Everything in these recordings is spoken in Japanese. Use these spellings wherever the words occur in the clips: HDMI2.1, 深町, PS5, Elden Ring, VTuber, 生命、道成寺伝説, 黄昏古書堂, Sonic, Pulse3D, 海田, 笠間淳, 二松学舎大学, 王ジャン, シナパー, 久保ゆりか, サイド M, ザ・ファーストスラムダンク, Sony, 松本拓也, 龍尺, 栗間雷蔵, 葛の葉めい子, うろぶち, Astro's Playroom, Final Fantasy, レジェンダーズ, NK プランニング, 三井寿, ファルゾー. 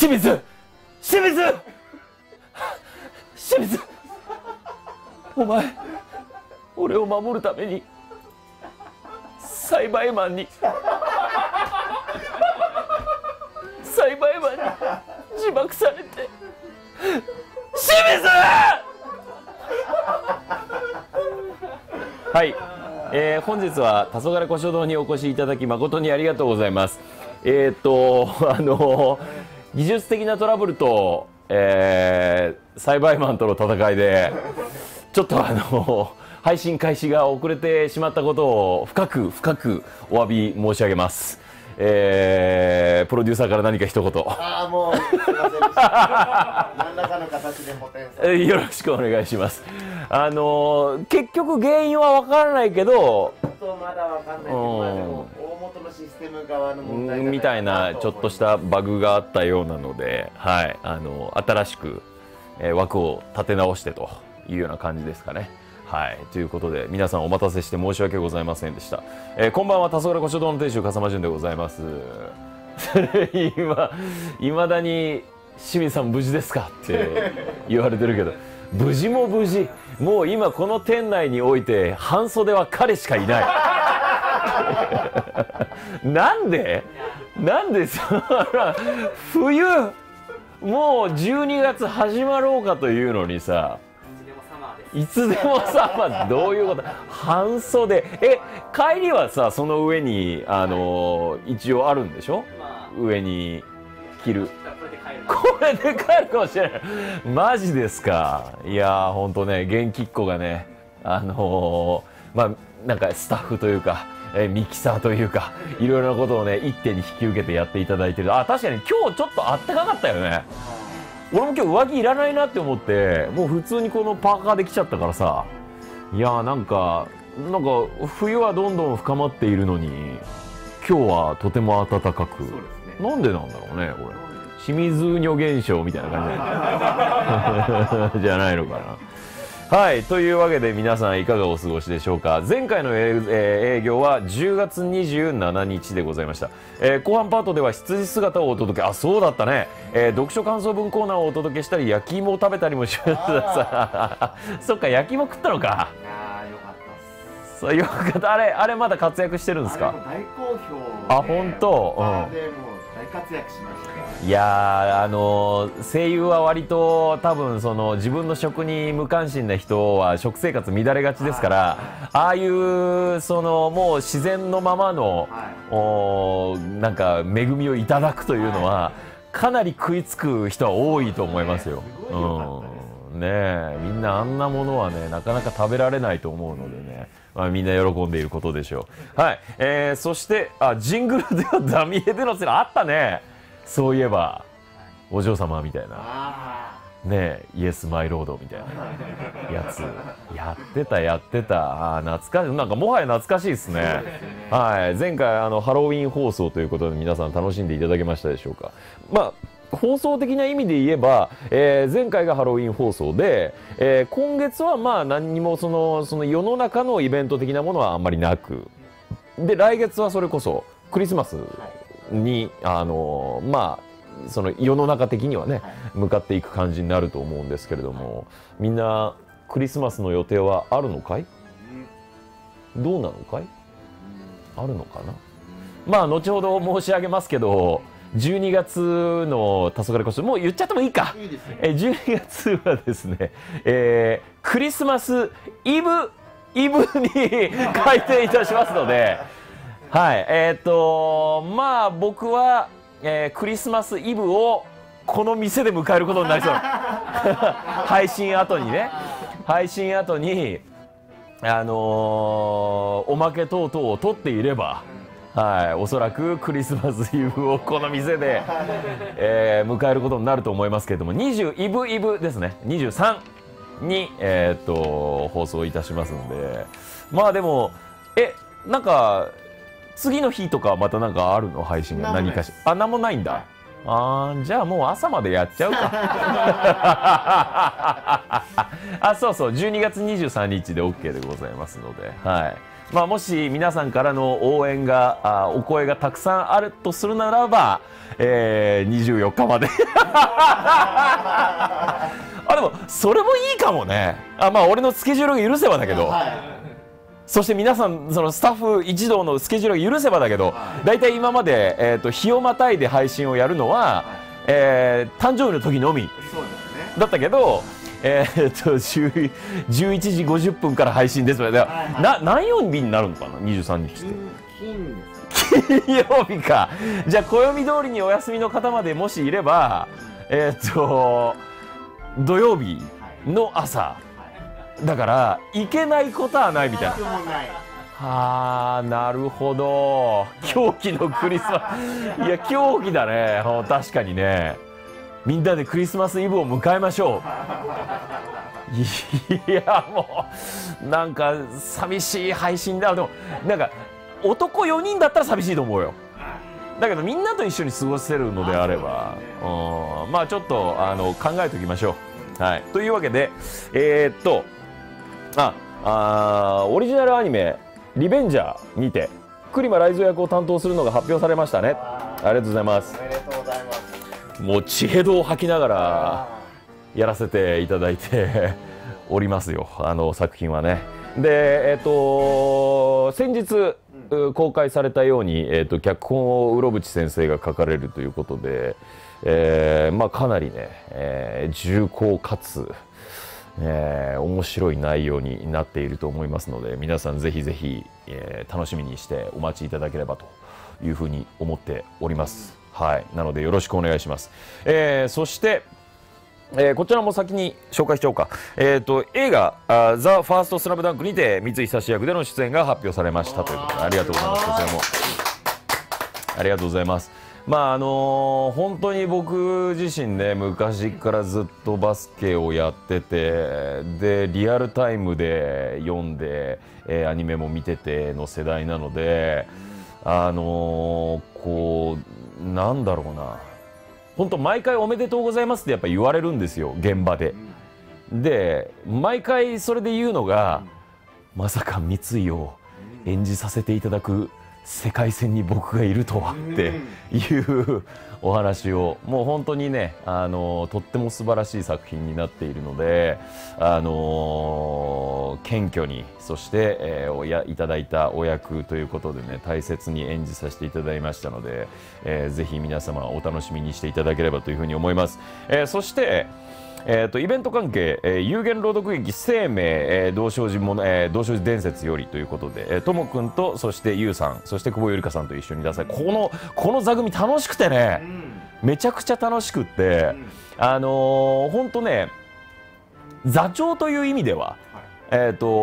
清水お前、俺を守るために栽培マンに栽培マンに自爆されて、清水！はい、本日は黄昏古書堂にお越しいただき誠にありがとうございます。技術的なトラブルと、栽培マンとの戦いでちょっと配信開始が遅れてしまったことを深くお詫び申し上げます。プロデューサーから何か一言。ああ、もうすいませんでした。何らかの形で補填されてよろしくお願いします。結局原因は分からないけど、ちょっとまだ分かんないけど、まあでも大元のシステム側の問題じゃないみたいな、ちょっとしたバグがあったようなので、はい、新しく枠を立て直してというような感じですかね。はい、ということで皆さんお待たせして申し訳ございませんでした。こんばんは、黄昏古書堂の店主笠間淳でございます。今だに清水さん無事ですかって言われてるけど、無事、もう今この店内において半袖は彼しかいない。なんでそら冬もう12月始まろうかというのにさ。いつでもさ、まあ、どういうこと半袖帰りはさ、その上に一応あるんでしょ、まあ、上に着る、これで帰るかもしれない。マジですか。いやー、ほんとね、元気っ子がね、まあなんかスタッフというか、ミキサーというか、いろいろなことをね一手に引き受けてやっていただいてる。あ、確かに今日ちょっとあったかかったよね。俺も今日上着いらないなって思って、もう普通にこのパーカーで来ちゃったからさ。いやー、なんか冬はどんどん深まっているのに今日はとても暖かく、ね、なんでなんだろうね、これ清水うにょ現象みたいな感じじゃないのかな。はい、というわけで皆さんいかがお過ごしでしょうか。前回の営業は10月27日でございました。後半パートでは羊姿をお届け、あ、そうだったね、読書感想文コーナーをお届けしたり、焼き芋を食べたりもしました。そっか、焼き芋食ったのか。ああ、よかったっす。よかった。あれまだ活躍してるんですか。大好評。あ、本当。大活躍しましたね。いやー、声優は割と多分その自分の職に無関心な人は食生活乱れがちですから、ああいうそのもう自然のままの、なんか恵みをいただくというのは、かなり食いつく人は多いと思いますよ。ねえ、みんなあんなものはねなかなか食べられないと思うのでね、まあ、みんな喜んでいることでしょう。はい、そしてジングルではダミエでのセラあったね。そういえばお嬢様みたいなね、イエスマイロードみたいなやつやってた。あ、懐かしい。なんかもはや懐かしいですね。はい、前回ハロウィン放送ということで皆さん楽しんでいただけましたでしょうか。まあ放送的な意味で言えば、前回がハロウィン放送で、今月はまあ何にもその世の中のイベント的なものはあんまりなくで、来月はそれこそクリスマスにまあその世の中的にはね向かっていく感じになると思うんですけれども、みんなクリスマスの予定はあるのかい？どうなのかい？あるのかな？まあ後ほど申し上げますけど。12月の黄昏古書堂、もう言っちゃってもいいか。12月はですね、クリスマスイブに開店いたしますので、はい、まあ僕は、クリスマスイブをこの店で迎えることになりそう。配信後におまけ等々を取っていれば。はい、おそらくクリスマスイブをこの店で、迎えることになると思いますけれども、20イブイブですね、23に、放送いたしますので、まあでもなんか次の日とかまたなんかあるの、配信が何かしら。あ、なんもないんだ。あー、じゃあもう朝までやっちゃうか。あ、そうそう、12月23日で OK でございますので、はい。まあ、もし皆さんからの応援がお声がたくさんあるとするならば、24日まであ、でもそれもいいかもね。あ、まあ俺のスケジュールが許せばだけど、はい、そして皆さんそのスタッフ一同のスケジュールが許せばだけど、大体、はい、今まで、日をまたいで配信をやるのは、はい、誕生日の時のみだったけど。11時50分から配信ですので、何曜日になるのかな、23日って。金曜日か。じゃあ、暦通りにお休みの方までもしいれば、土曜日の朝、だから、行けないことはないみたいな。あー、なるほど。狂気のクリスマス。いや、狂気だね。確かにね。みんなでクリスマスイブを迎えましょう。いや、もうなんか寂しい配信だ。でもなんか男4人だったら寂しいと思うよ。だけどみんなと一緒に過ごせるのであれば、まあちょっと考えておきましょう。はい、というわけでオリジナルアニメ「リベンジャー」にて栗間雷蔵役を担当するのが発表されましたね。ありがとうございます。おめでとうございます。もう血へどを吐きながらやらせていただいておりますよ、あの作品はね。で、先日公開されたように、脚本をうろぶち先生が書かれるということで、まあ、かなりね、重厚かつ、面白い内容になっていると思いますので、皆さんぜひぜひ、楽しみにしてお待ちいただければというふうに思っております。はい、なのでよろしくお願いします。そして、こちらも先に紹介しちゃおうか。映画「ザ・ファーストスラムダンク」にて三井寿役での出演が発表されましたということで、ありがとうございます。こちらもありがとうございます。まあ本当に僕自身ね、昔からずっとバスケをやってて、でリアルタイムで読んで、アニメも見てての世代なので、こう。なんだろうな、本当毎回「おめでとうございます」ってやっぱ言われるんですよ、現場で。で毎回それで言うのが、まさか三井を演じさせていただく世界線に僕がいるとはっていうお話を、もう本当にね、とっても素晴らしい作品になっているので、謙虚に、そして、いただいたお役ということでね、大切に演じさせていただきましたので、ぜひ皆様お楽しみにしていただければというふうに思います。そしてイベント関係、有言朗読劇「生命、道成寺伝説」よりということで、ともくんと、そしてゆうさん、そして久保ゆりかさんと一緒に出され、この座組楽しくてね、めちゃくちゃ楽しくって、ほんとね、座長という意味では、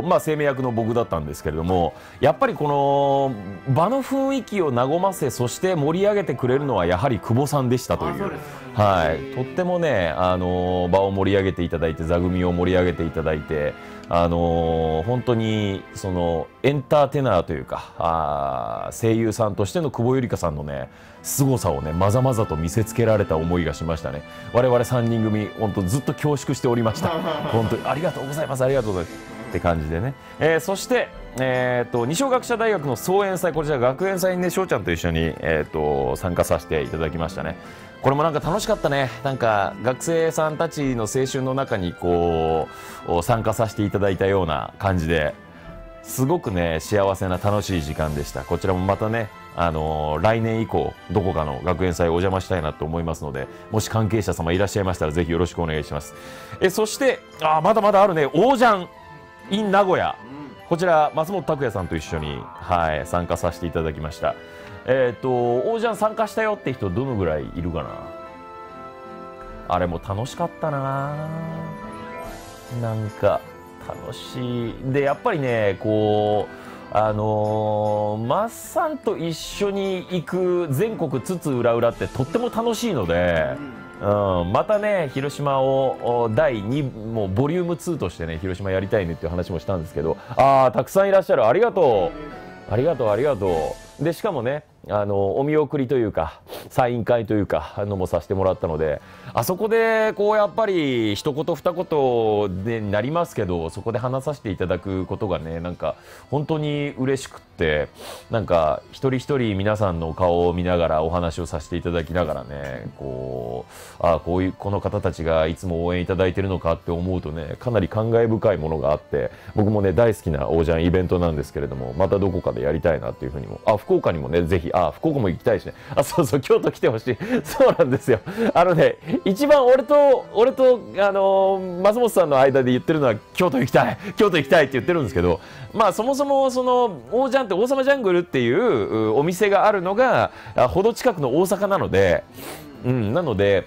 まあ、生命役の僕だったんですけれども、やっぱりこの場の雰囲気を和ませ、そして盛り上げてくれるのはやはり久保さんでしたという。はい、とってもね、場を盛り上げていただいて、座組を盛り上げていただいて、本当にそのエンターテイナーというか、声優さんとしての久保ゆりかさんのね、凄さをね、まざまざと見せつけられた思いがしましたね。我々3人組、本当ずっと恐縮しておりました。本当にありがとうございます。ありがとうございます。って感じでね、そして、二松学舎大学の総演祭、こちら学園祭にね、翔ちゃんと一緒に、参加させていただきましたね。これもなんか楽しかったね。なんか学生さんたちの青春の中にこう参加させていただいたような感じで、すごくね、幸せな楽しい時間でした。こちらもまたね、来年以降どこかの学園祭お邪魔したいなと思いますので、もし関係者様いらっしゃいましたらぜひよろしくお願いします。そしてまだまだあるね、王ジャンin 名古屋、こちら松本拓也さんと一緒に、はい、参加させていただきました。王ジャン参加したよって人どのぐらいいるかな。あれも楽しかったな。なんか楽しいで、やっぱりね、こうマッサンと一緒に行く全国津々浦々ってとっても楽しいので、またね、広島を第2もうボリューム2としてね、広島やりたいねっていう話もしたんですけど、たくさんいらっしゃる。ありがとうありがとうありがとう。でしかもね、お見送りというかサイン会というかもさせてもらったので、あそこでこうやっぱり一言二言でなりますけど、そこで話させていただくことがね、なんか本当に嬉しくって、なんか一人一人皆さんの顔を見ながらお話をさせていただきながらね、こうこういうこの方たちがいつも応援いただいてるのかって思うとね、かなり感慨深いものがあって、僕もね大好きなオージャンイベントなんですけれども、またどこかでやりたいなっていうふうにも、福岡にもねぜひ、福岡も行きたいしね。そうそう、京都来てほしい。そうなんですよ。ね、一番俺と松本さんの間で言ってるのは京都行きたい、京都行きたいって言ってるんですけど、まあそもそもその王ジャンって王様ジャングルっていうお店があるのがほど近くの大阪なので、なので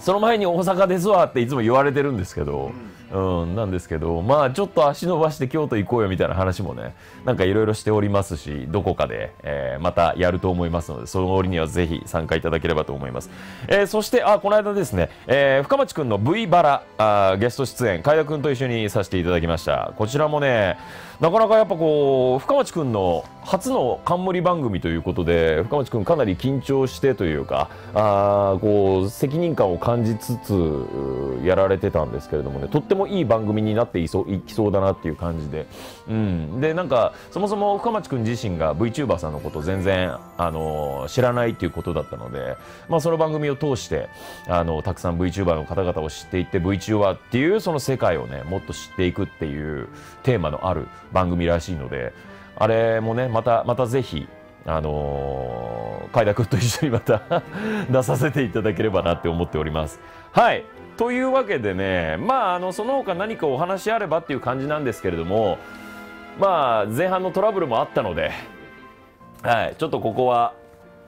その前に大阪ですわっていつも言われてるんですけど。なんですけど、まあちょっと足伸ばして京都行こうよみたいな話もね、なんかいろいろしておりますし、どこかで、またやると思いますので、その折にはぜひ参加いただければと思います。そしてこの間ですね、深町くんの V バラゲスト出演、海田くんと一緒にさせていただきました。こちらもね、なかなかやっぱこう深町くんの初の冠番組ということで、深町くんかなり緊張してというか、こう責任感を感じつつやられてたんですけれどもね、とってもいい番組になっていきそうだなっていう感じで、でなんかそもそも深町くん自身が VTuber さんのことを全然知らないっていうことだったので、まあ、その番組を通してたくさん VTuber の方々を知っていって、 VTuber っていうその世界をねもっと知っていくっていうテーマのある番組らしいので、あれもねまたぜひ。海田君と一緒にまた出させていただければなって思っております。はい、というわけでね、まあその他何かお話あればっていう感じなんですけれども、まあ前半のトラブルもあったので、はい、ちょっとここは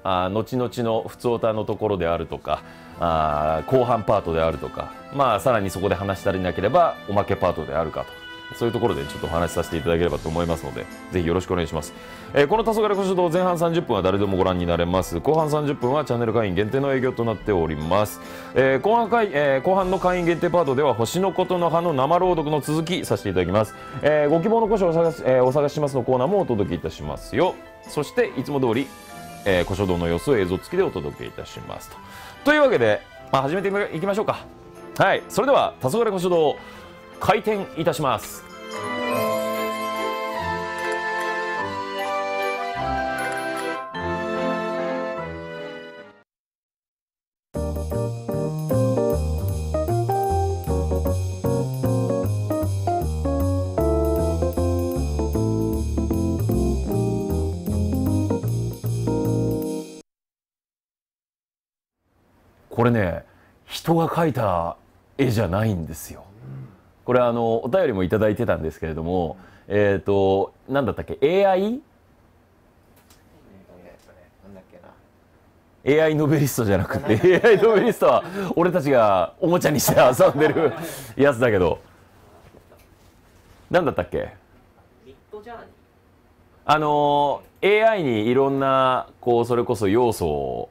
後々のふつおたのところであるとか、後半パートであるとか、まあさらにそこで話したりなければおまけパートであるかと。そういうところでちょっとお話しさせていただければと思いますので、ぜひよろしくお願いします。この黄昏ご指導、前半30分は誰でもご覧になれます。後半30分はチャンネル会員限定の営業となっております。後半の会員限定パートでは星のことの葉の生朗読の続きさせていただきます。ご希望の古書をお探ししますのコーナーもお届けいたしますよ。そしていつも通り、古書堂の様子を映像付きでお届けいたしますと。というわけで、始めていきましょうか。はい、それでは黄昏ご指導。開店いたします。これね、人が描いた絵じゃないんですよ。これお便りもいただいてたんですけれども、何だったっけ、 AI ノベリストじゃなくてAI ノベリストは俺たちがおもちゃにして遊んでるやつだけど、何だったっけ、AI にいろんなこうそれこそ要素を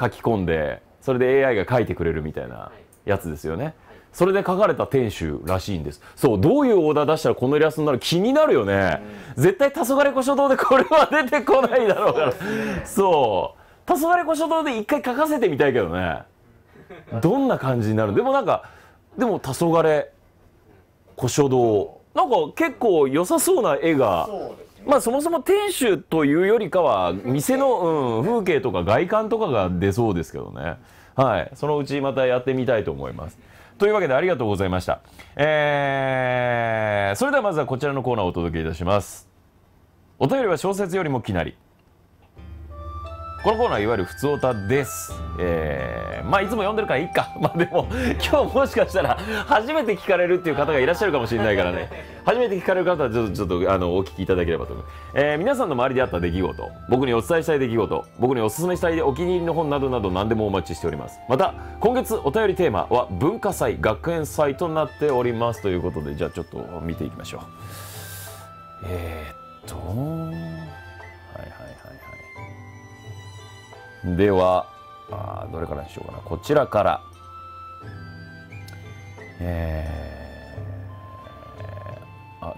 書き込んで、それで AI が書いてくれるみたいなやつですよね。それで書かれた店主らしいんです。そう、どういうオーダー出したらこのイラストになる、気になるよね。絶対黄昏古書堂でこれは出てこないだろうから。そう、黄昏古書堂で一回書かせてみたいけどね。どんな感じになる。でもなんか、でも黄昏古書堂なんか結構良さそうな絵が。まあそもそも店主というよりかは店の、風景とか外観とかが出そうですけどね。はい、そのうちまたやってみたいと思います。というわけでありがとうございました。それではまずはこちらのコーナーをお届けいたします。お便りは小説よりもきなり。このコーナーいわゆるふつおたです。まあいつも読んでるからいいか。まあでも今日もしかしたら初めて聞かれるっていう方がいらっしゃるかもしれないからね。初めて聞かれる方はちょっとお聞きいただければと思います。皆さんの周りであった出来事、僕にお伝えしたい出来事、僕におすすめしたいお気に入りの本などなど何でもお待ちしております。また今月お便りテーマは文化祭、学園祭となっておりますということで、じゃあちょっと見ていきましょう。ではどれからにしようかな、こちらから、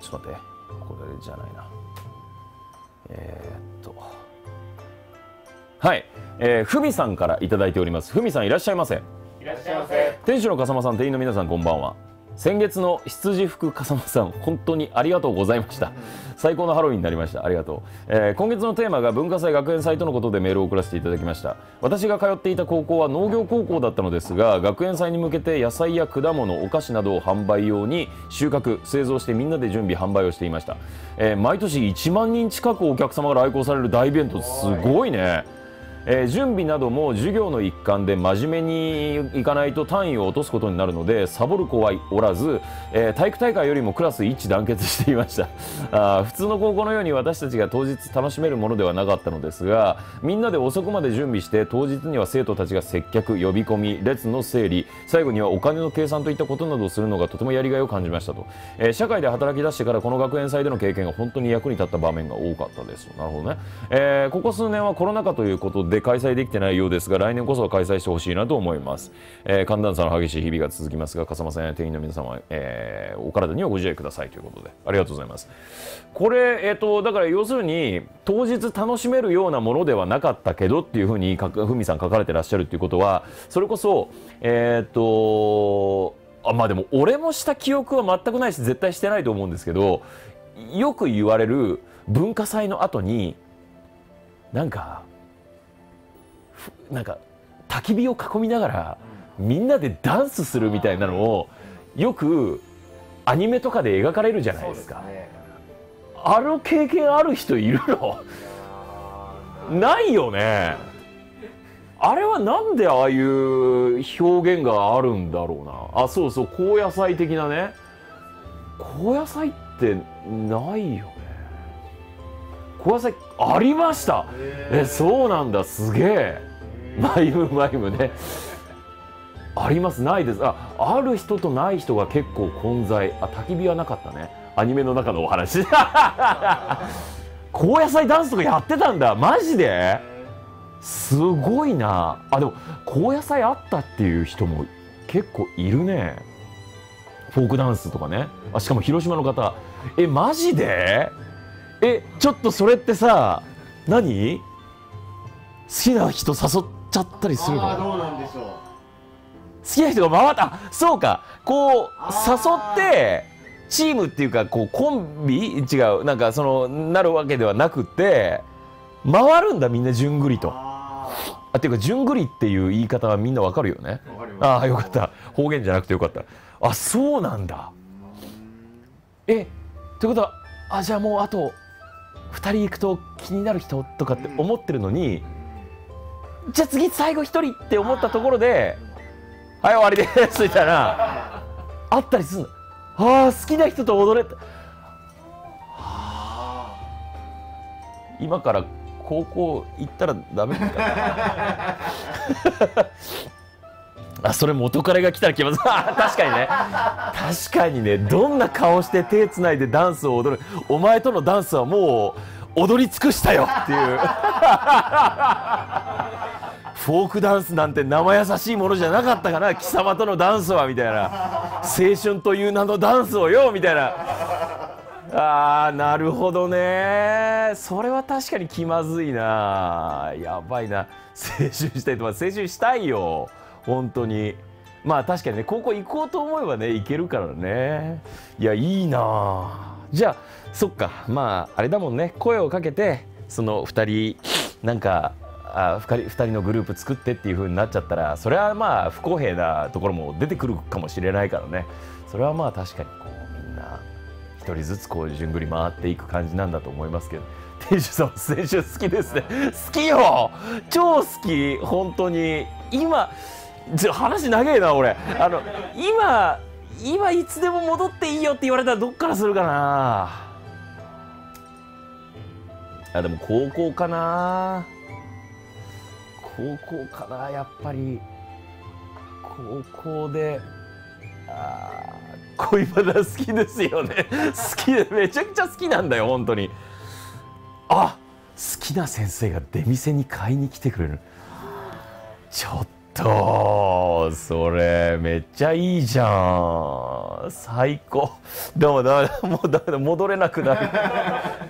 ちょっと待って、これじゃないな、はい、ふみさんからいただいております。ふみさん、いらっしゃいませ。いらっしゃいませ。店主の笠間さん、店員の皆さん、こんばんは。先月の羊服笠間さん、本当にありがとうございました。最高のハロウィンになりました。ありがとう。今月のテーマが文化祭、学園祭とのことでメールを送らせていただきました。私が通っていた高校は農業高校だったのですが、学園祭に向けて野菜や果物、お菓子などを販売用に収穫製造して、みんなで準備販売をしていました。毎年1万人近くお客様が来校される大イベント、すごいね。準備なども授業の一環で真面目にいかないと単位を落とすことになるので、サボる子はおらず、体育大会よりもクラス一致団結していました。普通の高校のように私たちが当日楽しめるものではなかったのですが、みんなで遅くまで準備して、当日には生徒たちが接客、呼び込み、列の整理、最後にはお金の計算といったことなどをするのがとてもやりがいを感じましたと。社会で働き出してからこの学園祭での経験が本当に役に立った場面が多かったです。なるほどね。ここ数年はコロナ禍ということで開催できてないようですが、来年こそは開催してほしいなと思います。寒暖差の激しい日々が続きますが、笠間さんや店員の皆様、お体にはご自愛くださいということで、ありがとうございます。これ、だから要するに当日楽しめるようなものではなかったけどっていうふうにふみさん書かれてらっしゃるっていうことは、それこそまあでも俺もした記憶は全くないし、絶対してないと思うんですけど、よく言われる文化祭の後になんか焚き火を囲みながらみんなでダンスするみたいなのをよくアニメとかで描かれるじゃないですか。あの経験ある人いるの？ないよね。あれはなんでああいう表現があるんだろうな。あ、そうそう、高野菜的なね。高野菜ってないよね。高野菜ありました。そうなんだ、すげえ。マイムね。あります、ないです。ある人とない人が結構混在。焚き火はなかったね。アニメの中のお話。高野菜ダンスとかやってたんだ、マジで。すごいな。でも高野菜あったっていう人も結構いるね。フォークダンスとかね。しかも広島の方。マジで？ちょっとそれってさ、何？好きな人誘っちゃったりするの？どうなんでしょう。好きな人が回った。そうか、こう誘ってチームっていうか、こうコンビ、違う、なんかそのなるわけではなくて、回るんだ、みんなじゅんぐりと。っていうか、じゅんぐりっていう言い方はみんなわかるよね。よかった、方言じゃなくてよかった。そうなんだ。ってことは、じゃあもうあと2人行くと気になる人とかって思ってるのに、じゃあ次最後1人って思ったところで「はい、終わりです」みたいなあったりするの。好きな人と踊れた。今から高校行ったらダメかな。それ元彼が来たら来ます。確かにね、確かにね。どんな顔して手つないでダンスを踊る。お前とのダンスはもう踊り尽くしたよっていう。フォークダンスなんて生優しいものじゃなかったかな、貴様とのダンスはみたいな。青春という名のダンスをよみたいな。なるほどね。それは確かに気まずいな。やばいな。青春したいとは。青春したいよ、本当に。確かにね、高校行こうと思えばね、行けるからね。いや、いいな。じゃあそっか、あれだもんね、声をかけて、その2人なんか2人のグループ作ってっていう風になっちゃったら、それは不公平なところも出てくるかもしれないからね。それは確かに、みんな1人ずつこうじゅんぐり回っていく感じなんだと思いますけど。店主さん、青春好きですね。好きよ、超好き、本当に。今話長えな俺。今いつでも戻っていいよって言われたらどっからするかな。でも高校かな。高校かな、やっぱり。高校で恋バナ好きですよね。好きで、めちゃくちゃ好きなんだよ、本当に。好きな先生が出店に買いに来てくれる。ちょっとそれめっちゃいいじゃん、最高。でもダメだ、もうダメだ、戻れなくなる。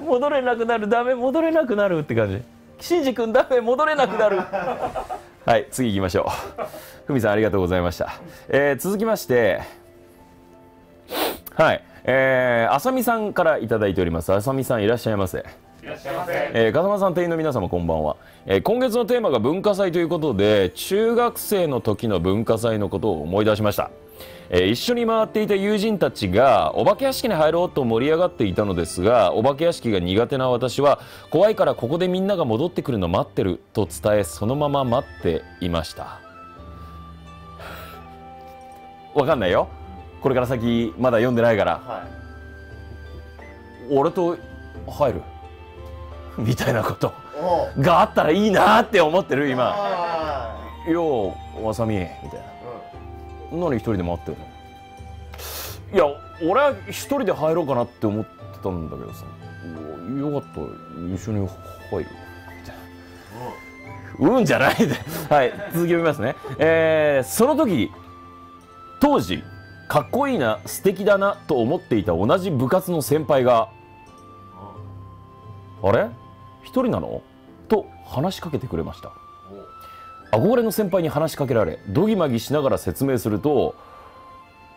戻れなくなる、ダメ、戻れなくなるって感じ。シンジ君ダメ、戻れなくなる。はい、次行きましょう。ふみさんありがとうございました。続きまして、はい、あさみさんからいただいております。あさみさんいらっしゃいませ。いらっしゃいませ。風間さん、店員の皆様こんばんは。今月のテーマが文化祭ということで、中学生の時の文化祭のことを思い出しました。一緒に回っていた友人たちがお化け屋敷に入ろうと盛り上がっていたのですが、お化け屋敷が苦手な私は怖いからここでみんなが戻ってくるの待ってると伝え、そのまま待っていました。わかんないよ、これから先まだ読んでないから、はい、俺と入るみたいなことがあったらいいなって思ってる今。ようわさみみたいな。何一人で待ってるの？いや、俺は一人で入ろうかなって思ってたんだけどさ、よかったら一緒に入る。うんじゃないで。はい、続きを見ますね。その時、当時かっこいいな、素敵だなと思っていた同じ部活の先輩が、あれ？一人なの？と話しかけてくれました。憧れの先輩に話しかけられ、どぎまぎしながら説明すると、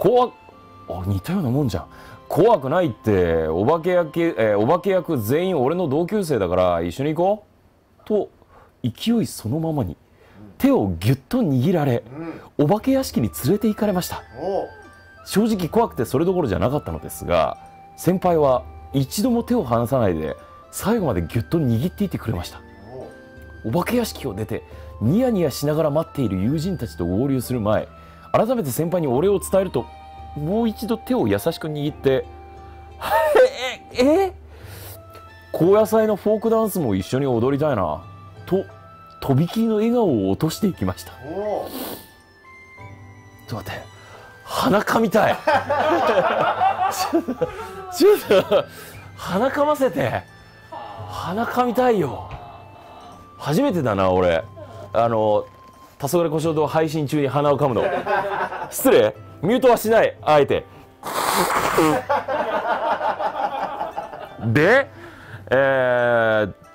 似たようなもんじゃん。怖くないって、お化け役全員俺の同級生だから一緒に行こうと、勢いそのままに手をぎゅっと握られ、お化け屋敷に連れて行かれました。正直怖くてそれどころじゃなかったのですが、先輩は一度も手を離さないで最後までぎゅっと握っていてくれました。お化け屋敷を出てニヤニヤしながら待っている友人たちと合流する前、改めて先輩にお礼を伝えると、もう一度手を優しく握って「高野菜のフォークダンスも一緒に踊りたいな」ととびきりの笑顔を落としていきました。ちょっと待って、鼻かみたい。ちょっと鼻かませて、鼻かみたいよ。初めてだな俺、黄昏胡椒堂配信中に鼻をかむの。失礼、ミュートはしない、あえて。で、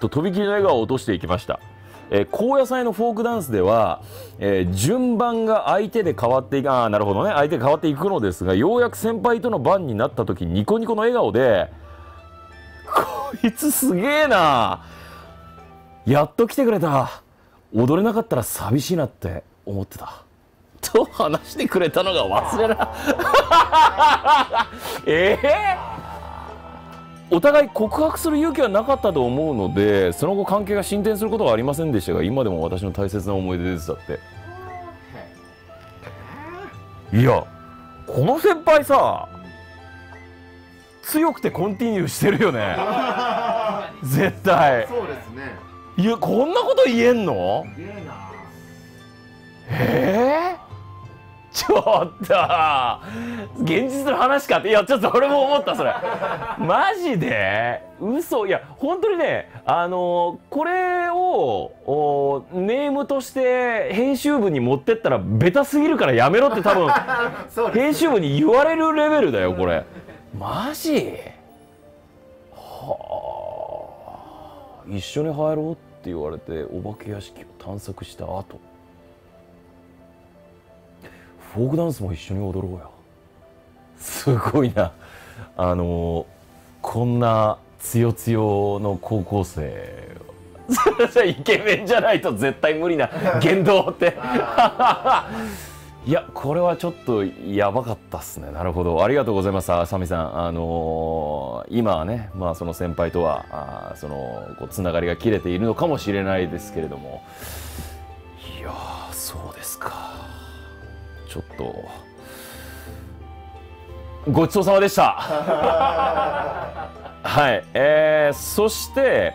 とびきりの笑顔を落としていきました。高野菜のフォークダンスでは、順番が相手で変わっていく、ああなるほどね、相手で変わっていくのですが、ようやく先輩との番になった時、ニコニコの笑顔で「こいつすげえな、やっと来てくれた、踊れなかったら寂しいなって思ってた」と話してくれたのが忘れない。お互い告白する勇気はなかったと思うので、その後関係が進展することはありませんでしたが、今でも私の大切な思い出です。だっていや、この先輩さ強くてコンティニューしてるよね。絶対そうですね。いや、こんなこと言えんの？ちょっと現実の話かって。いや、ちょっと俺も思ったそれ。マジで嘘。いや本当にね、これをネームとして編集部に持ってったらベタすぎるからやめろって多分編集部に言われるレベルだよこれ。マジ？はあ、一緒に入ろうって言われてお化け屋敷を探索した後、フォークダンスも一緒に踊ろうよ。すごいな、こんなつよつよの高校生イケメンじゃないと絶対無理な言動っていやこれはちょっとやばかったっすね。なるほど、ありがとうございます、あさみさん。今はね、まあ、その先輩とはつながりが切れているのかもしれないですけれども、いやーそうですか。ちょっとごちそうさまでした。はい、そして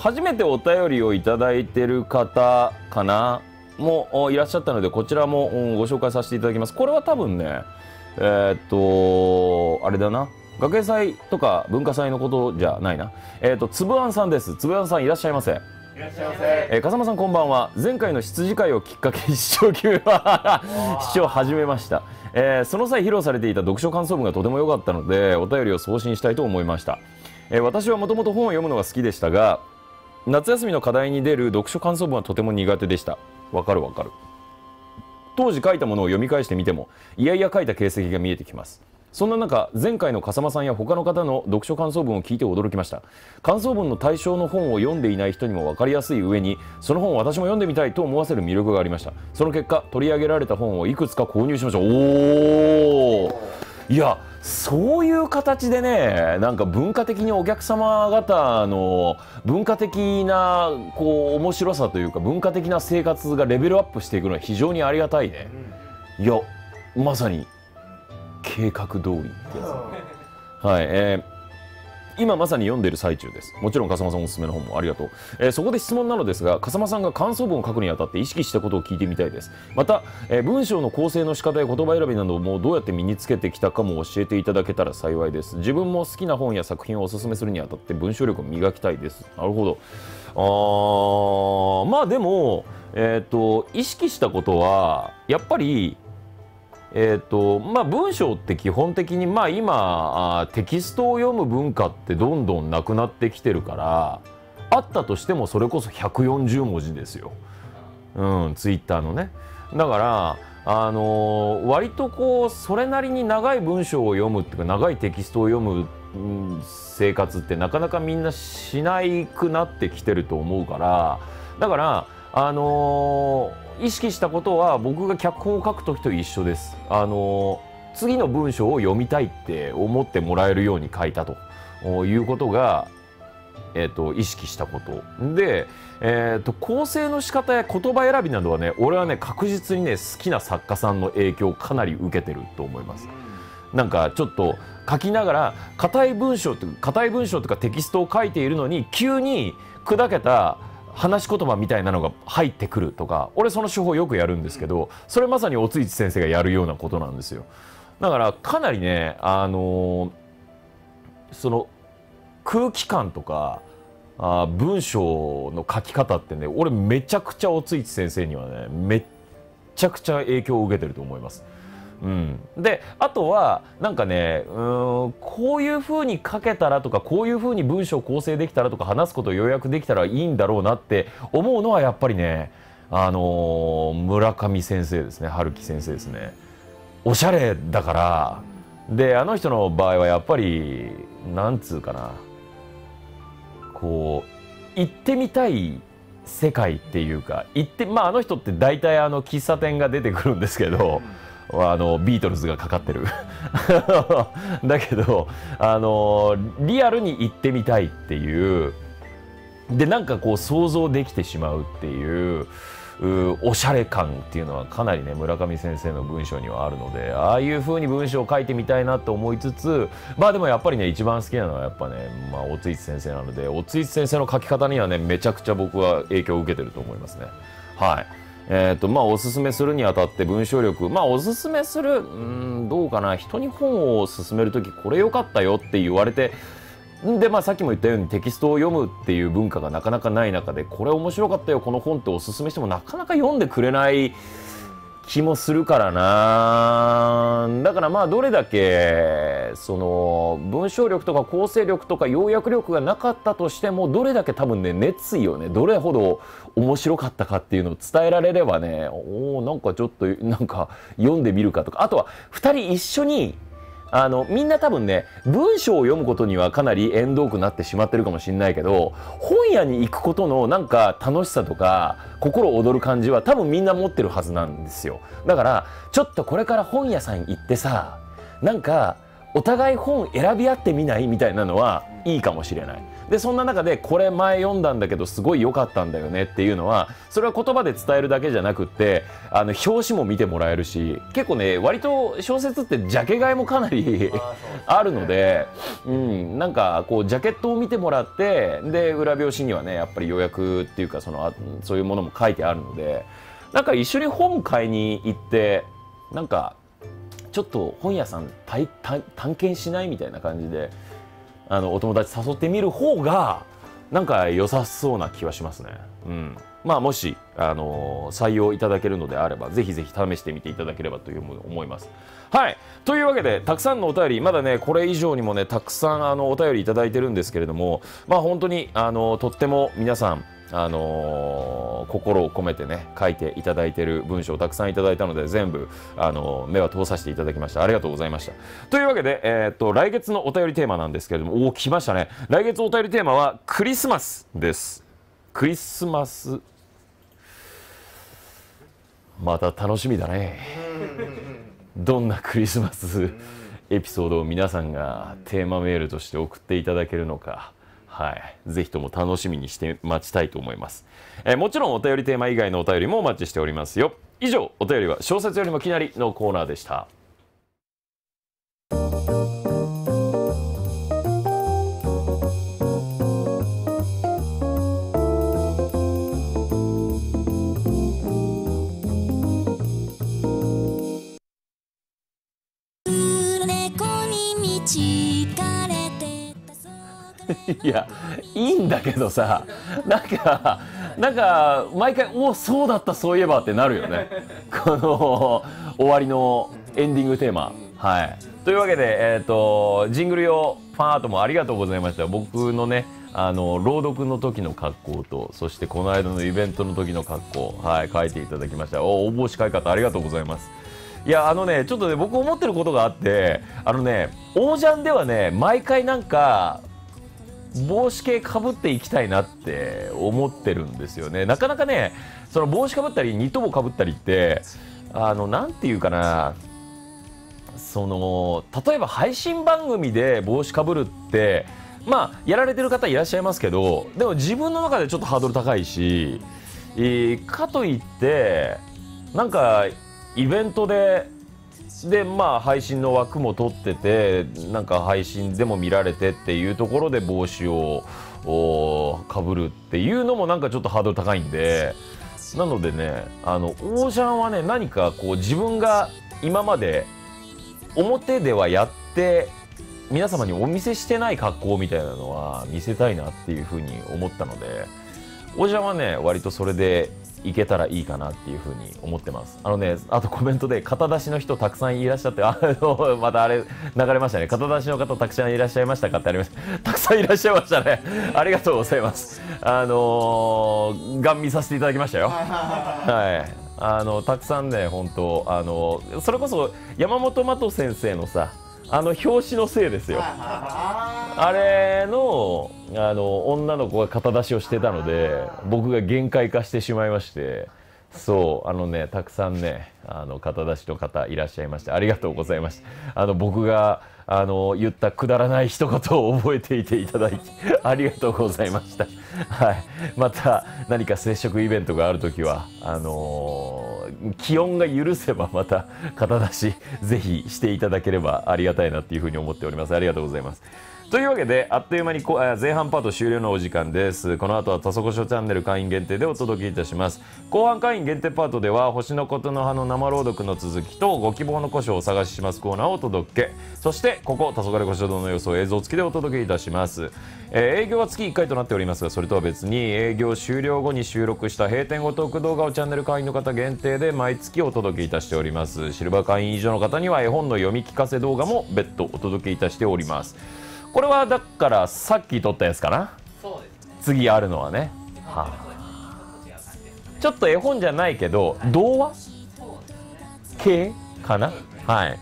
初めてお便りをいただいてる方かなもいらっしゃったので、こちらもご紹介させていただきます。これは多分ね、あれだな、学園祭とか文化祭のことじゃないな。つぶあんさんです。つぶあんさんいらっしゃいませ。いらっしゃいませ。風間さんこんばんは。前回の羊飼いをきっかけに視聴を始めました。その際披露されていた読書感想文がとても良かったので、お便りを送信したいと思いました。私はもともと本を読むのが好きでしたが、夏休みの課題に出る読書感想文はとても苦手でした。わかるわかる。当時書いたものを読み返してみても、いやいや書いた形跡が見えてきます。そんな中、前回の笠間さんや他の方の読書感想文を聞いて驚きました。感想文の対象の本を読んでいない人にも分かりやすい上に、その本を私も読んでみたいと思わせる魅力がありました。その結果、取り上げられた本をいくつか購入しました。おお、いや、そういう形でね、なんか文化的にお客様方の文化的なこう面白さというか、文化的な生活がレベルアップしていくのは非常にありがたいね。いや、まさに計画通りってやつ。はい、今まさに読んでいる最中です。もちろん笠間さんおすすめの本もありがとう。そこで質問なのですが、笠間さんが感想文を書くにあたって意識したことを聞いてみたいです。また、文章の構成の仕方や言葉選びなどもどうやって身につけてきたかも教えていただけたら幸いです。自分も好きな本や作品をおすすめするにあたって文章力を磨きたいです。なるほど。あ、まあでも、意識したことはやっぱりまあ、文章って基本的に、まあ、今テキストを読む文化ってどんどんなくなってきてるから、あったとしてもそれこそ140文字ですよ、うん、ツイッターのね。だから、割とこうそれなりに長い文章を読むっていうか、長いテキストを読む、生活ってなかなかみんなしないくなってきてると思うから、だから意識したことは、僕が脚本を書く時と一緒です。次の文章を読みたいって思ってもらえるように書いたということが、意識したことで、構成の仕方や言葉選びなどはね、俺はね、確実にね、好きな作家さんの影響をかなり受けてると思います。なんかちょっと書きながら硬い文章とかテキストを書いているのに、急に砕けた話し言葉みたいなのが入ってくるとか、俺その手法よくやるんですけど、それまさにおついち先生がやるようなことなんですよ。だからかなりね、その空気感とか文章の書き方ってね、俺めちゃくちゃおついち先生にはね、めっちゃくちゃ影響を受けてると思います。うん、で、あとはなんかね、こういうふうに書けたらとか、こういうふうに文章構成できたらとか、話すことを要約できたらいいんだろうなって思うのは、やっぱりね、村上先生ですね。春樹先生ですね。おしゃれだから。で、あの人の場合はやっぱりなんつうかな、こう行ってみたい世界っていうか、まああの人って大体喫茶店が出てくるんですけど。ビートルズがかかってるだけど、リアルに行ってみたいっていうで、なんかこう想像できてしまうっていうおしゃれ感っていうのはかなりね、村上先生の文章にはあるので、ああいう風に文章を書いてみたいなと思いつつ、まあでもやっぱりね、一番好きなのはやっぱね、まあ、おついち先生なので、おついち先生の書き方にはね、めちゃくちゃ僕は影響を受けてると思いますね。はい。まあおすすめするにあたって文章力、まあおすすめする、どうかな、人に本を勧める時、これ良かったよって言われて、で、まあさっきも言ったようにテキストを読むっていう文化がなかなかない中で、これ面白かったよこの本っておすすめしても、なかなか読んでくれない気もするからな。だからまあ、どれだけその文章力とか構成力とか要約力がなかったとしても、どれだけ多分ね、熱意をね、どれほど面白かったかっていうのを伝えられればね、おお、なんかちょっとなんか読んでみるかとか、あとは2人一緒にみんな多分ね、文章を読むことにはかなり縁遠くなってしまってるかもしれないけど、本屋に行くことのなんか楽しさとか心躍る感じは多分みんな持ってるはずなんですよ。だからちょっとこれから本屋さん行ってさ、なんかお互い本選び合ってみないみたいなのはいいかもしれない。で、そんな中でこれ前読んだんだけどすごい良かったんだよねっていうのは、それは言葉で伝えるだけじゃなくって、表紙も見てもらえるし、結構ね、割と小説ってジャケ買いもかなりあるので、うん、なんかこうジャケットを見てもらって、で裏表紙にはね、やっぱり要約っていうか、そういうものも書いてあるので、なんか一緒に本買いに行って、なんかちょっと本屋さん探検しないみたいな感じで。お友達誘ってみる方がなんか良さそうな気はしますね。うん、まあ、もし、採用いただけるのであれば、ぜひぜひ試してみていただければというふうに思います。はい。というわけで、たくさんのお便り、まだね、これ以上にもね、たくさんお便りいただいてるんですけれども、まあ、本当に、とっても皆さん、心を込めてね、書いていただいている文章をたくさんいただいたので、全部、目は通させていただきました。ありがとうございました。というわけで、来月のお便りテーマなんですけれども、おー、来ましたね。来月お便りテーマは、クリスマスです。クリスマス。また楽しみだね。どんなクリスマスエピソードを皆さんがテーマメールとして送っていただけるのか。はい、ぜひとも楽しみにして待ちたいと思います。もちろんお便りテーマ以外のお便りもお待ちしておりますよ。以上、お便りは小説よりもきなりのコーナーでした。いや、いいんだけどさ、なんか毎回「おおそうだったそういえば」ってなるよねこの終わりのエンディングテーマ。はい、というわけで、ジングル用ファンアートもありがとうございました。僕のね朗読の時の格好と、そしてこの間のイベントの時の格好、はい、書いていただきました。お帽子買い方ありがとうございます。いやちょっとね僕思ってることがあって、王ジャンではね毎回なんか帽子系かぶっていきたいなって思ってるんですよね。なかなかねその帽子かぶったりニット帽かぶったりってなんていうかな、例えば配信番組で帽子かぶるってまあやられてる方いらっしゃいますけど、でも自分の中でちょっとハードル高いし、かといってなんかイベントでまあ配信の枠も取っててなんか配信でも見られてっていうところで帽子をかぶるっていうのもなんかちょっとハードル高いんで、なのでね王ジャンはね何かこう自分が今まで表ではやって皆様にお見せしてない格好みたいなのは見せたいなっていうふうに思ったので、王ジャンはね割とそれでいけたらいいかなっていうふうに思ってます。あとコメントで肩出しの人たくさんいらっしゃって、またあれ流れましたね。肩出しの方たくさんいらっしゃいましたかってありました。たくさんいらっしゃいましたねありがとうございます。ガン見させていただきましたよはいたくさんね本当それこそ山本真人先生のさ表紙のせいですよあれの女の子が肩出しをしてたので僕が限界化してしまいまして、そうたくさんね肩出しの方いらっしゃいましてありがとうございました。僕が言ったくだらない一言を覚えていていただきありがとうございましたはい、また何か接触イベントがある時は気温が許せばまた肩出しぜひしていただければありがたいなっていうふうに思っております。ありがとうございます。というわけであっという間に前半パート終了のお時間です。この後はたそこしょチャンネル会員限定でお届けいたします。後半会員限定パートでは星のことの葉の生朗読の続きとご希望の古書をお探ししますコーナーをお届け、そしてここたそがれ古書堂の様子を映像付きでお届けいたします。営業は月1回となっておりますが、それとは別に営業終了後に収録した閉店後トーク動画をチャンネル会員の方限定で毎月お届けいたしております。シルバー会員以上の方には絵本の読み聞かせ動画も別途お届けいたしております。これはだからさっき撮ったやつかな。そうですね、次あるのはね、ちょっと絵本じゃないけど、はい、童話系かな、ね、はい、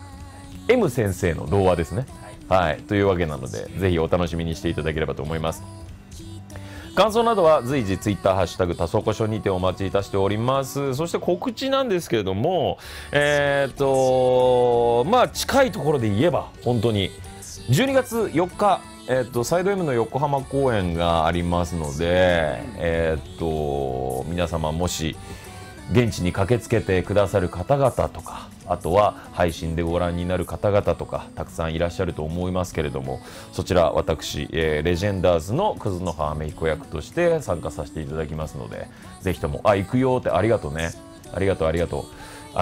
M 先生の童話ですね、はい、はい、というわけなのでぜひお楽しみにしていただければと思います。感想などは随時ツイッターハッシュタグたそこしょにてお待ちいたしております。そして告知なんですけれどもまあ近いところで言えば本当に12月4日、サイド M の横浜公演がありますので、皆様もし現地に駆けつけてくださる方々とか、あとは配信でご覧になる方々とかたくさんいらっしゃると思いますけれども、そちら私、レジェンダーズの葛の葉めい子役として参加させていただきますので、ぜひとも「あ行くよ」ってありがとうね、ありがとうありがとう。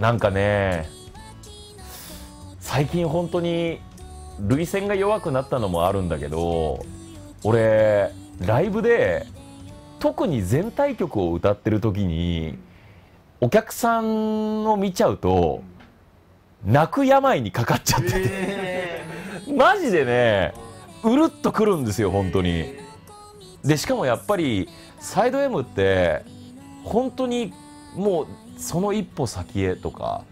なんかね最近本当に涙腺が弱くなったのもあるんだけど、俺ライブで特に全体曲を歌ってる時にお客さんを見ちゃうと泣く病にかかっちゃってて、マジでね、うるっとくるんですよ本当に。でしかもやっぱりサイド M って本当にもうその一歩先へとか、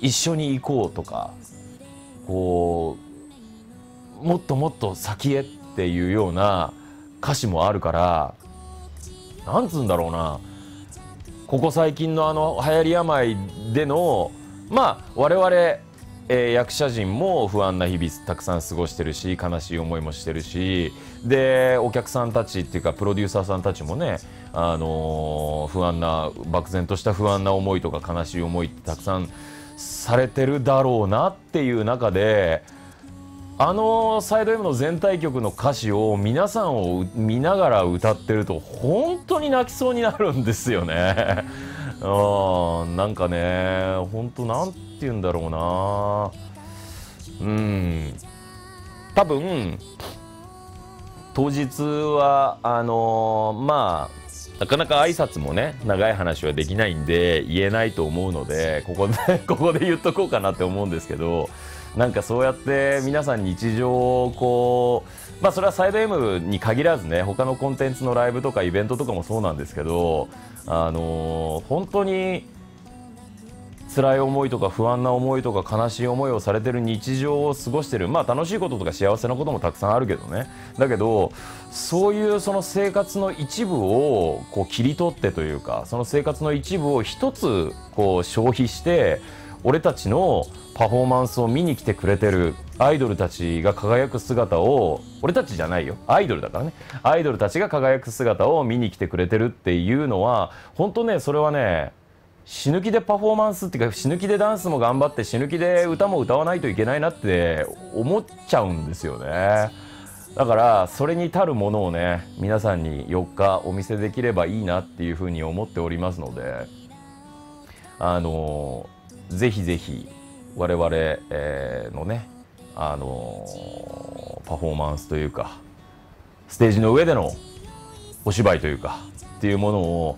一緒に行こうとか、こうもっともっと先へっていうような歌詞もあるから、なんつうんだろうな、ここ最近のあの流行り病での、まあ我々、役者陣も不安な日々たくさん過ごしてるし、悲しい思いもしてるし、でお客さんたちっていうかプロデューサーさんたちもね、不安な、漠然とした不安な思いとか悲しい思いってたくさんされてるだろうなっていう中で、あのサイド M の全体曲の歌詞を皆さんを見ながら歌ってると本当に泣きそうになるんですよね。なんかね、本当なんて言うんだろうな、多分当日はまあなかなか挨拶もね、長い話はできないんで言えないと思うので、ここで言っとこうかなって思うんですけど。なんかそうやって皆さん日常をこう、まあそれはサイド M に限らずね、他のコンテンツのライブとかイベントとかもそうなんですけど、本当に辛い思いとか不安な思いとか悲しい思いをされてる日常を過ごしてる、まあ楽しいこととか幸せなこともたくさんあるけどね、だけどそういうその生活の一部をこう切り取ってというか、その生活の一部を一つこう消費して俺たちのパフォーマンスを見に来てくれてるアイドルたちが輝く姿を、俺たちじゃないよ、アイドルだからね、アイドルたちが輝く姿を見に来てくれてるっていうのは本当ね、それはね、死ぬ気でパフォーマンスっていうか、死ぬ気でダンスも頑張って死ぬ気で歌も歌わないといけないなって思っちゃうんですよね。だからそれに足るものをね、皆さんに4日お見せできればいいなっていうふうに思っておりますので、ぜひぜひ我々のね、パフォーマンスというかステージの上でのお芝居というかっていうものを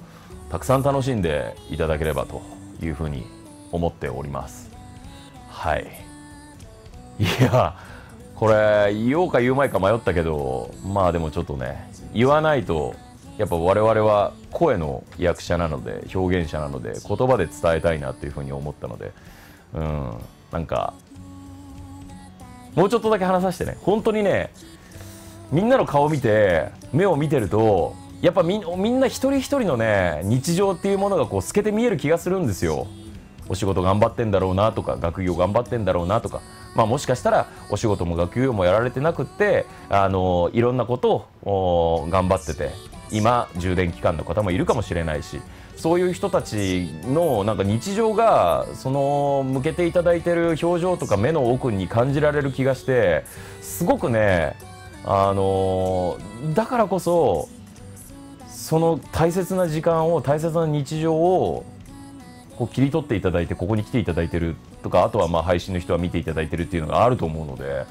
たくさん楽しんでいただければというふうに思っております。はい、いやこれ言おうか言うまいか迷ったけど、まあでもちょっとね、言わないとやっぱ我々は声の役者なので、表現者なので、言葉で伝えたいなっていうふうに思ったので、なんかもうちょっとだけ話させてね、本当にね、みんなの顔見て、目を見てるとやっぱみんな一人一人のね、日常っていうものがこう透けて見える気がするんですよ。お仕事頑張ってんだろうなとか、学業頑張ってんだろうなとか、まあもしかしたらお仕事も学業もやられてなくって、いろんなことを頑張ってて、今充電期間の方もいるかもしれないし、そういう人たちのなんか日常がその向けていただいてる表情とか目の奥に感じられる気がして、すごくね、だからこそその大切な時間を、大切な日常をこう切り取っていただいて、ここに来ていただいてるとか、あとはまあ配信の人は見ていただいてるっていうのがあると思うので、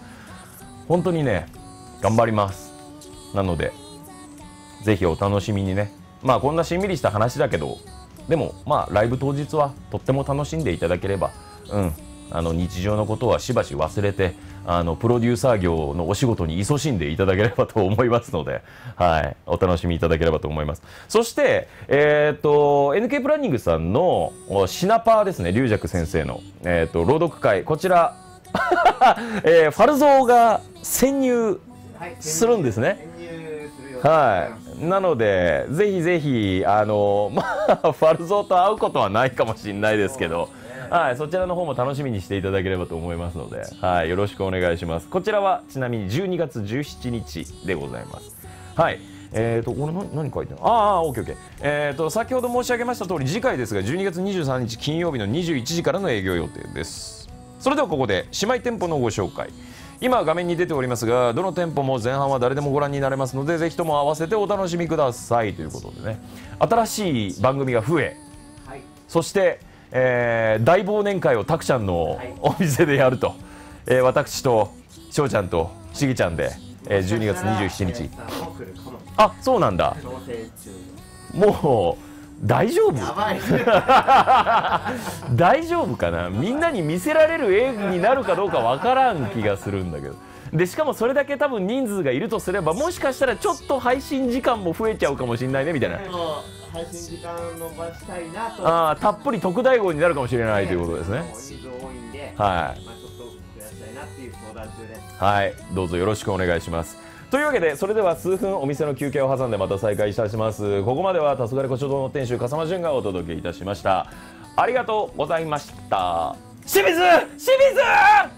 本当にね頑張ります。なのでぜひお楽しみにね。まあこんなしんみりした話だけど、でもまあライブ当日はとっても楽しんでいただければ、日常のことはしばし忘れて、プロデューサー業のお仕事に勤しんでいただければと思いますので、はい、お楽しみいただければと思います。そして、NK プランニングさんのシナパーですね、龍尺先生の、朗読会、こちら、ファルゾーが潜入するんですね。はい、なのでぜひぜひまあファルゾーと会うことはないかもしれないですけど、はい、そちらの方も楽しみにしていただければと思いますので、はい、よろしくお願いします。こちらはちなみに12月17日でございます。はい、これ何書いてるの？ああ、オッケーオッケー。先ほど申し上げました通り、次回ですが12月23日金曜日の21時からの営業予定です。それではここで姉妹店舗のご紹介。今画面に出ておりますが、どの店舗も前半は誰でもご覧になれますので、ぜひとも合わせてお楽しみくださいということでね、新しい番組が増え、はい、そして、大忘年会をたくちゃんのお店でやると、私としょうちゃんとしげちゃんで12月27日。あ、そうなんだ。もう大丈夫？大丈夫かな。みんなに見せられる絵になるかどうかわからん気がするんだけど。でしかもそれだけ多分人数がいるとすれば、もしかしたらちょっと配信時間も増えちゃうかもしれないねみたいな。配信時間伸ばしたいなと。ああ、たっぷり特大号になるかもしれないということですね。はい。はい、どうぞよろしくお願いします。というわけで、それでは数分お店の休憩を挟んでまた再開いたします。ここまではたそがれ胡椒丼の店主笠間淳がお届けいたしました。ありがとうございました。清水！